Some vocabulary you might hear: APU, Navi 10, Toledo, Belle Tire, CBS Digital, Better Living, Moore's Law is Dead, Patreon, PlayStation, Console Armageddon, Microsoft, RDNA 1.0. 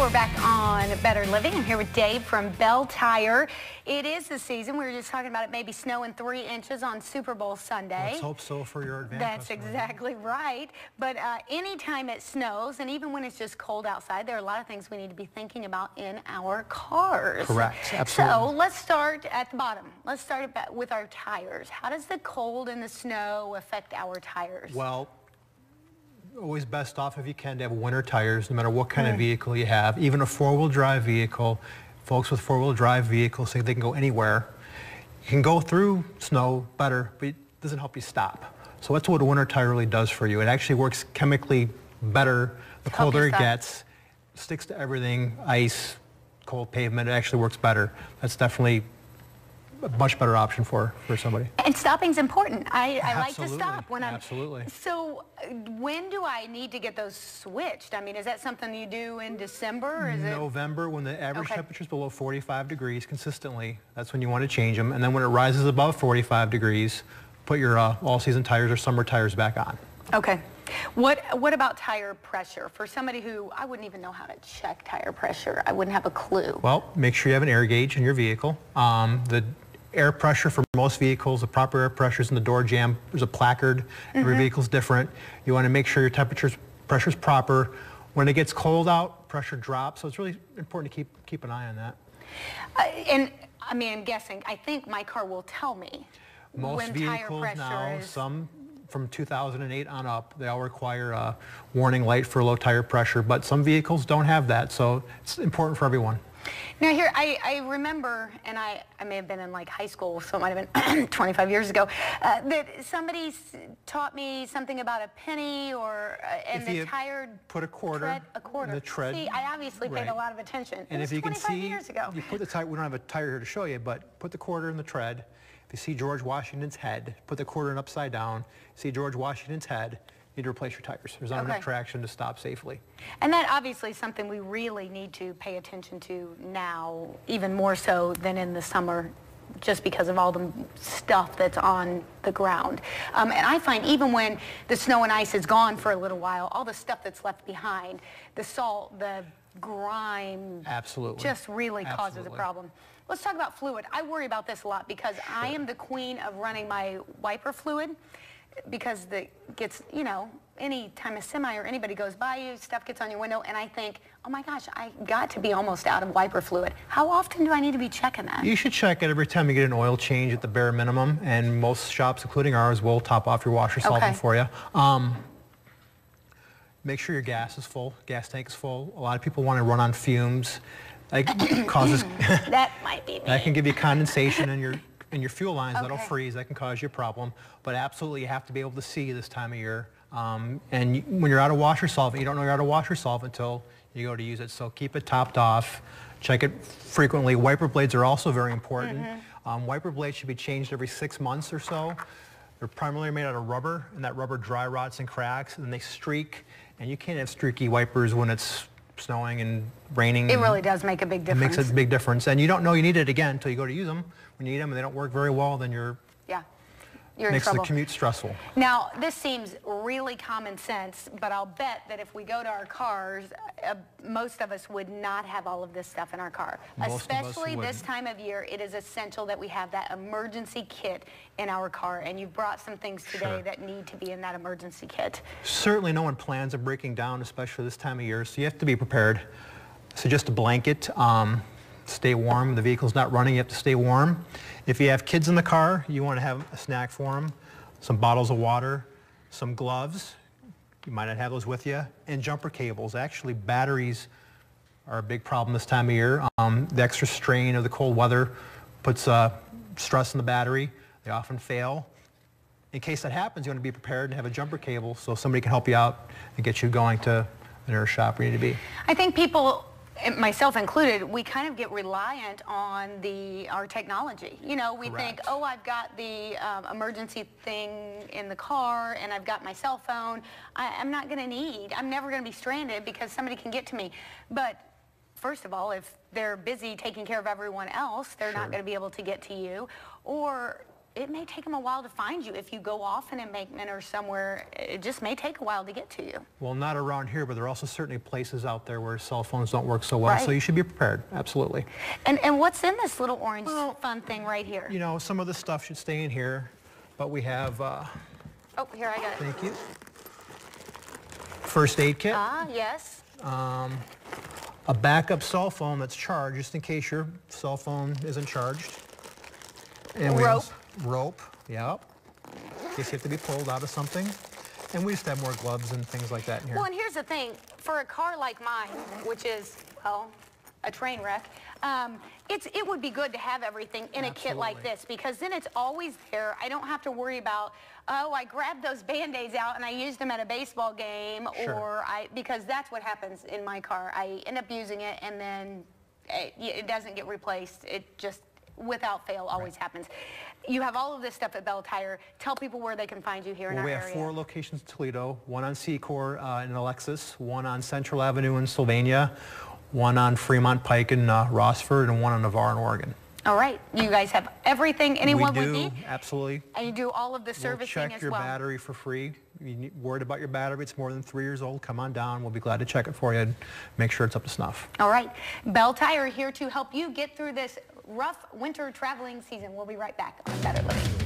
We're back on Better Living. I'm here with Dave from Belle Tire. It is the season. We were just talking about it maybe snowing 3 inches on Super Bowl Sunday. Let's hope so for your advantage. That's customer. Exactly right. But anytime it snows, and even when it's just cold outside, there are a lot of things we need to be thinking about in our cars. Correct. Absolutely. So let's start at the bottom. Let's start with our tires. How does the cold and the snow affect our tires? Well, always best off if you can to have winter tires, no matter what kind of vehicle you have. Even a four-wheel drive vehicle, folks with four-wheel drive vehicles say they can go anywhere. You can go through snow better, but it doesn't help you stop. So that's what a winter tire really does for you. It actually works chemically better the colder it gets. Sticks to everything, ice, cold pavement, it actually works better. That's definitely a much better option for somebody. And stopping's important. I like to stop when I'm... Absolutely. So when do I need to get those switched? I mean, is that something you do in December? Or is November, when the average temperature is below 45 degrees consistently, that's when you want to change them. And then when it rises above 45 degrees, put your all-season tires or summer tires back on. Okay. What about tire pressure? For somebody who, I wouldn't even know how to check tire pressure. I wouldn't have a clue. Well, make sure you have an air gauge in your vehicle. The air pressure for most vehicles, the proper air pressure is in the door jamb. There's a placard. Every vehicle's different. You want to make sure your pressure is proper. When it gets cold out, pressure drops. So it's really important to keep an eye on that. And I mean, I'm guessing. I think my car will tell me most when vehicles tire pressure now. Is... Some from 2008 on up, they all require a warning light for low tire pressure. But some vehicles don't have that, so it's important for everyone. Now here, I remember, and I may have been in like high school, so it might have been 25 years ago, that somebody taught me something about a penny or and the tire. Put a quarter. In the tread. See, I obviously paid a lot of attention. And if you can see, years ago. You put the tire. We don't have a tire here to show you, but put the quarter in the tread. If you see George Washington's head, put the quarter in upside down. See George Washington's head. You need to replace your tires. There's not enough traction to stop safely. And that obviously is something we really need to pay attention to now, even more so than in the summer, just because of all the stuff that's on the ground. And I find even when the snow and ice is gone for a little while, all the stuff that's left behind, the salt, the grime, just really causes a problem. Let's talk about fluid. I worry about this a lot because I am the queen of running my wiper fluid. Because it gets, you know, any time a semi or anybody goes by you, stuff gets on your window, and I think, oh my gosh, I got to be almost out of wiper fluid. How often do I need to be checking that? You should check it every time you get an oil change at the bare minimum, and most shops, including ours, will top off your washer solvent for you. Make sure your gas is full, gas tank is full. A lot of people want to run on fumes. That causes... That might be me. That can give you condensation in your... And your fuel lines, that'll freeze, that can cause you a problem. But absolutely, you have to be able to see this time of year. And when you're out of washer solvent, you don't know you're out of washer solvent until you go to use it. So keep it topped off, check it frequently. Wiper blades are also very important. Wiper blades should be changed every 6 months or so. They're primarily made out of rubber, and that rubber dry rots and cracks, and they streak. And you can't have streaky wipers when it's snowing and raining. It really does make a big difference. It makes a big difference, and you don't know you need it again until you go to use them. When you need them and they don't work very well, then you're you're in trouble. Makes the commute stressful. Now this seems really common sense, but I'll bet that if we go to our cars, most of us would not have all of this stuff in our car. Especially this time of year, it is essential that we have that emergency kit in our car, and you've brought some things today that need to be in that emergency kit. Certainly no one plans on breaking down, especially this time of year, so you have to be prepared. So just a blanket. Stay warm. The vehicle's not running. You have to stay warm. If you have kids in the car, you want to have a snack for them, some bottles of water, some gloves. You might not have those with you, and jumper cables. Actually, batteries are a big problem this time of year. The extra strain of the cold weather puts stress on the battery. They often fail. In case that happens, you want to be prepared and have a jumper cable so somebody can help you out and get you going to the nearest shop where you need to be. I think people, myself included, we kind of get reliant on our technology. You know, we think, oh, I've got the emergency thing in the car, and I've got my cell phone. I'm not going to need, I'm never going to be stranded because somebody can get to me. But first of all, if they're busy taking care of everyone else, they're not going to be able to get to you. Or it may take them a while to find you. If you go off an embankment or somewhere, it just may take a while to get to you. Well, not around here, but there are also certainly places out there where cell phones don't work so well, right. So you should be prepared, absolutely. And what's in this little orange fun thing right here? You know, some of the stuff should stay in here, but we have... oh, here, I got it. Thank you. First aid kit. Ah, yes. A backup cell phone that's charged, just in case your cell phone isn't charged. And we rope, yep. In case you have to be pulled out of something. And we used to have more gloves and things like that in here. Well, and here's the thing. For a car like mine, which is, well, a train wreck, it would be good to have everything in a kit like this, because then it's always there. I don't have to worry about, oh, I grabbed those Band-Aids out and I used them at a baseball game, or because that's what happens in my car. I end up using it and then it doesn't get replaced. It just, without fail, always happens. You have all of this stuff at Belle Tire. Tell people where they can find you here in our area. We have 4 locations in Toledo, 1 on Secor in Alexis, 1 on Central Avenue in Sylvania, 1 on Fremont Pike in Rossford, and 1 on Navarre in Oregon. All right. You guys have everything anyone would need? Absolutely. And you do all of the servicing as well? We'll check your battery for free. You're worried about your battery. It's more than 3 years old. Come on down. We'll be glad to check it for you and make sure it's up to snuff. All right. Belle Tire here to help you get through this rough winter traveling season. We'll be right back on Better Living.